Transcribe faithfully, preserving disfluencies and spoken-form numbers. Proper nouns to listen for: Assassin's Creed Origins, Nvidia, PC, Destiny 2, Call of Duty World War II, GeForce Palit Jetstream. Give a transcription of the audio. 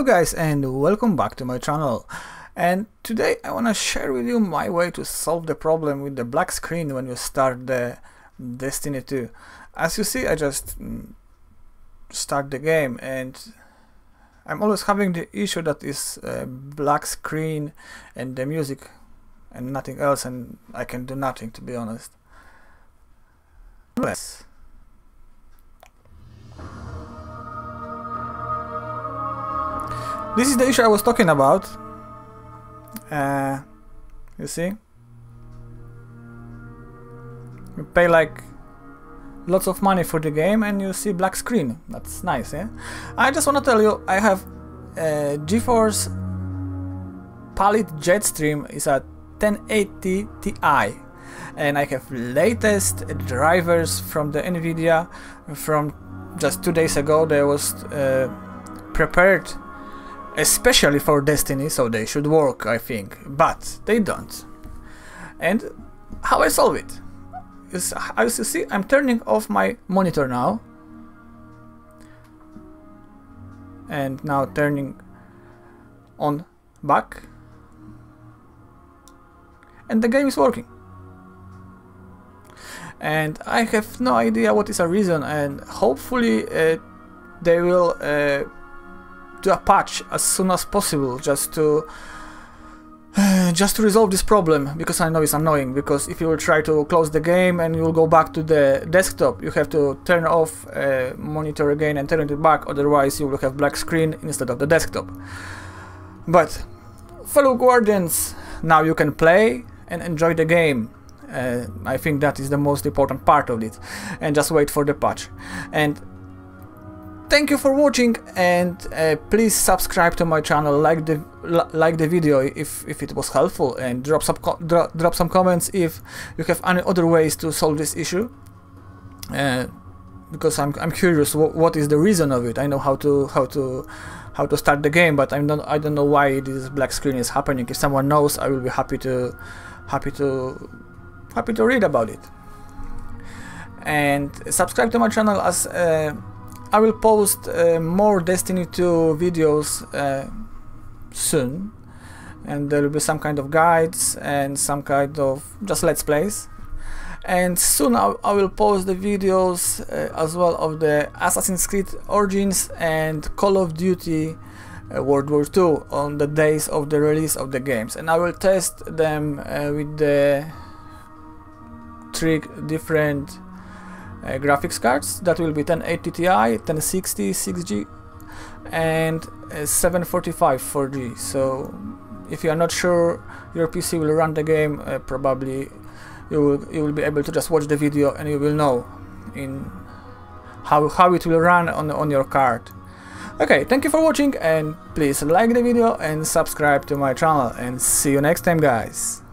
Hello guys and welcome back to my channel, and today I want to share with you my way to solve the problem with the black screen when you start the Destiny two. As you see, I just start the game and I'm always having the issue that is uh, black screen and the music and nothing else, and I can do nothing, to be honest. Yes. This is the issue I was talking about. Uh, you see, you pay like lots of money for the game and you see black screen. That's nice, yeah? I just want to tell you, I have uh, GeForce Palit Jetstream is a ten eighty T I, and I have latest drivers from the Nvidia. From just two days ago they was uh, prepared especially for Destiny, so they should work, I think, but they don't. And how I solve it is, as you see, I'm turning off my monitor now, and now turning on back, and the game is working. And I have no idea what is the reason, and hopefully uh, they will uh, do a patch as soon as possible, just to uh, just to resolve this problem, because I know it's annoying. Because if you will try to close the game and you will go back to the desktop, you have to turn off uh, monitor again and turn it back, otherwise you will have black screen instead of the desktop. But fellow guardians, now you can play and enjoy the game. uh, I think that is the most important part of it, and just wait for the patch. And thank you for watching, and uh, please subscribe to my channel, like the like the video if if it was helpful, and drop some dro drop some comments if you have any other ways to solve this issue, uh, because I'm I'm curious wh what is the reason of it. I know how to how to how to start the game, but I'm not I don't know why this black screen is happening. If someone knows, I will be happy to happy to happy to read about it. And subscribe to my channel, as. Uh, I will post uh, more Destiny two videos uh, soon, and there will be some kind of guides and some kind of just let's plays, and soon I, I will post the videos uh, as well of the Assassin's Creed Origins and Call of Duty uh, World War two on the days of the release of the games, and I will test them uh, with the three different Uh, graphics cards. That will be ten eighty T I, ten sixty six G and uh, seven forty-five four G. So if you are not sure your P C will run the game, uh, probably you will you will be able to just watch the video and you will know in how how it will run on on your card. Okay, thank you for watching, and please like the video and subscribe to my channel, and see you next time, guys.